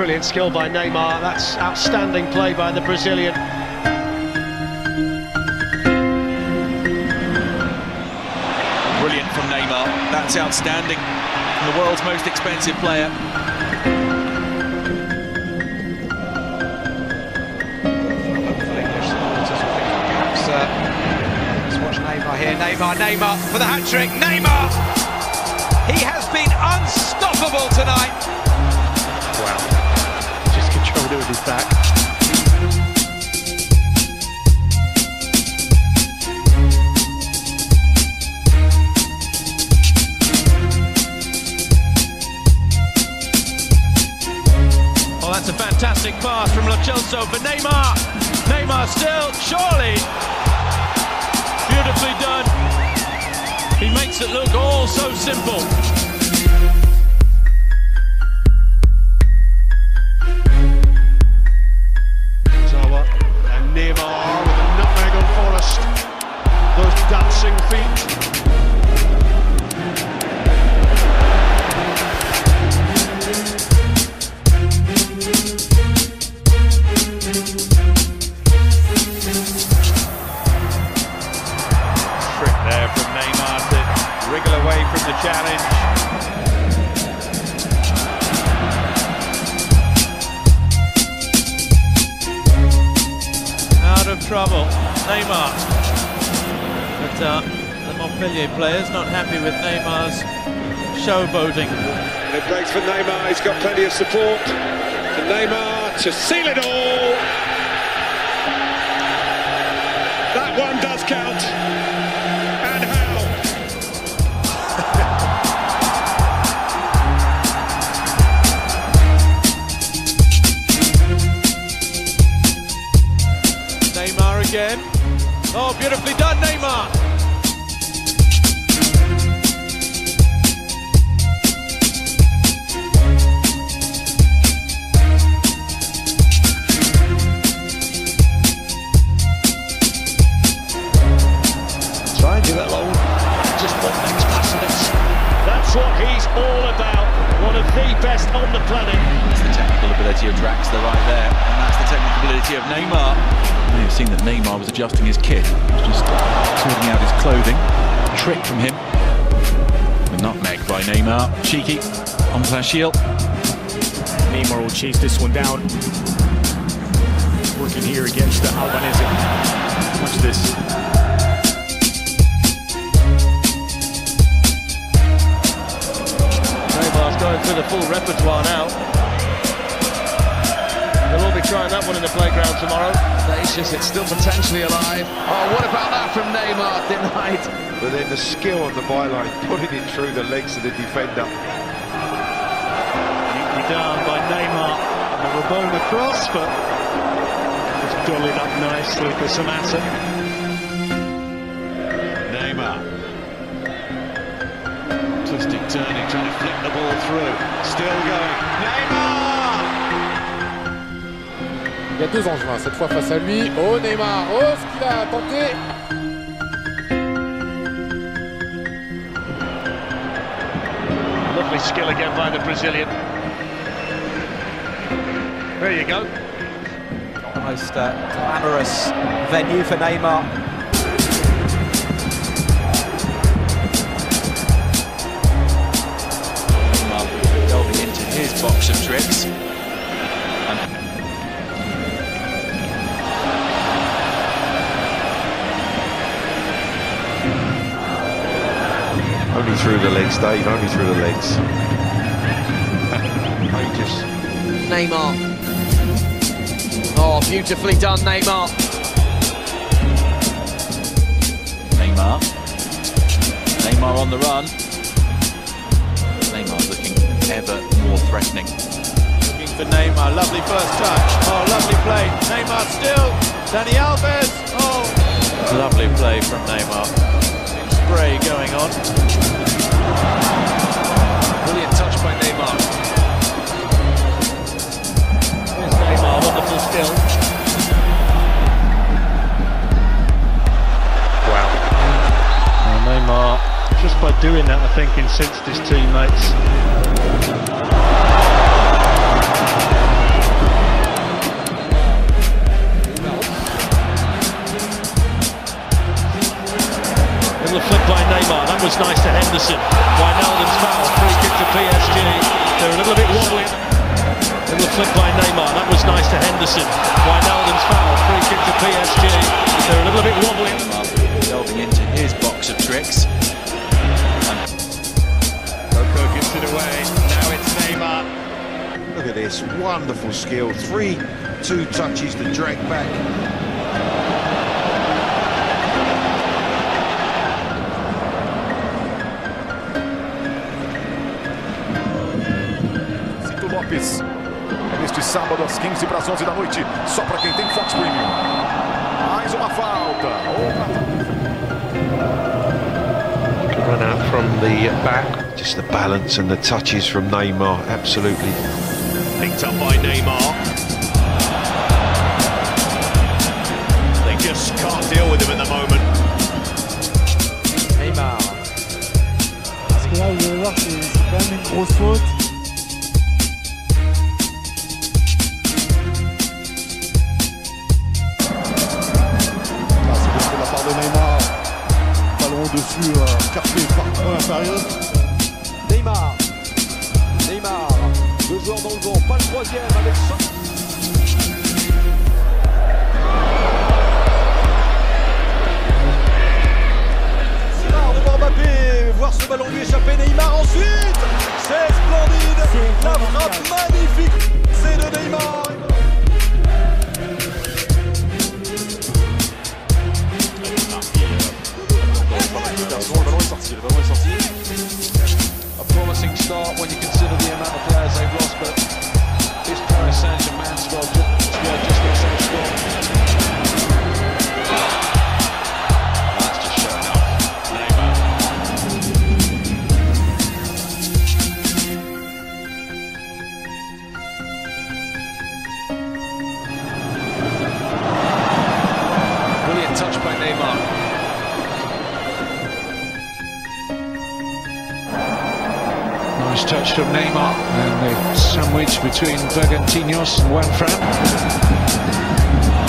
brilliant skill by Neymar. That's outstanding play by the Brazilian. Brilliant from Neymar. That's outstanding. From the world's most expensive player. Perhaps, let's watch Neymar here. Neymar, Neymar for the hat-trick. Neymar! He has been unstoppable tonight. Wow. Just controlled it with his back. Oh, that's a fantastic pass from Lo Celso for Neymar. Neymar still, surely. Beautifully done. He makes it look all so simple. Zawa and Neymar with a nutmeg on Forest. Those dancing feet. Trick there from Neymar to wriggle away from the challenge. Out of trouble, Neymar. But the Montpellier players not happy with Neymar's showboating. And it breaks for Neymar, he's got plenty of support. For Neymar to seal it all. That one does count. Again. Oh, beautifully done, Neymar. Try and do that long. Just one next pass and it's... That's what he's all about. One of the best on the planet. That's the technical ability of Draxler right there, and that's the technical ability of Neymar. May have seen that Neymar was adjusting his kit, just sorting out his clothing. Trick from him. The nutmeg by Neymar. Cheeky on that shield. Neymar will chase this one down. Working here against the Albanese. Watch this. Neymar's going through the full repertoire now. They'll all be trying that one in the playground tomorrow. Audacious, it's still potentially alive. Oh, what about that from Neymar? Denied. But then the skill on the byline, putting it through the legs of the defender. Neatly down by Neymar. And the Rabona cross, but it's dollied up nicely for Samassa. Neymar. Twisting, turning, trying to flick the ball through. Still going. Neymar! Il y a deux Angevins, cette fois face à lui. Oh Neymar, oh ce qu'il a tenté. Lovely skill again by the Brazilian. There you go. Almost a glamorous venue for Neymar. Neymar delving into his box of tricks. Only through the legs, Dave, only through the legs. Outrageous. Neymar. Oh, beautifully done, Neymar. Neymar. Neymar on the run. Neymar looking ever more threatening. Looking for Neymar, lovely first touch. Oh, lovely play. Neymar still. Dani Alves. Oh, lovely play from Neymar. Spray going on. Brilliant touch by Neymar. There's Neymar, wonderful skill. Wow. And Neymar, just by doing that, I think, incensed his teammates. chips it away. Now it's Neymar. Look at this wonderful skill. Two touches to drag back. Cito Lopes. Neste sábado às 11:15 da noite, só para quem tem Fox Premium. Mais uma falta. Run out from the back. Just the balance and the touches from Neymar, absolutely. Picked up by Neymar. Just can't deal with him at the moment. Neymar. Parce que là, vous allez voir, c'est quand même une grosse faute. Là, c'est parce que la part de Neymar. Ballon dessus, carpé par point inférieur. Neymar. Neymar. Deux joueurs dans le vent, pas le troisième avec son... Voir ce ballon lui échapper, Neymar ensuite, c'est splendide, la frappe magnifique, c'est de Neymar. Le ballon est sorti. A promising start when you consider the amount of players they've lost, but this Paris Saint-Germain squad just got so strong. Nice touch from Neymar, and the sandwich between Bergantinos and Wenfran.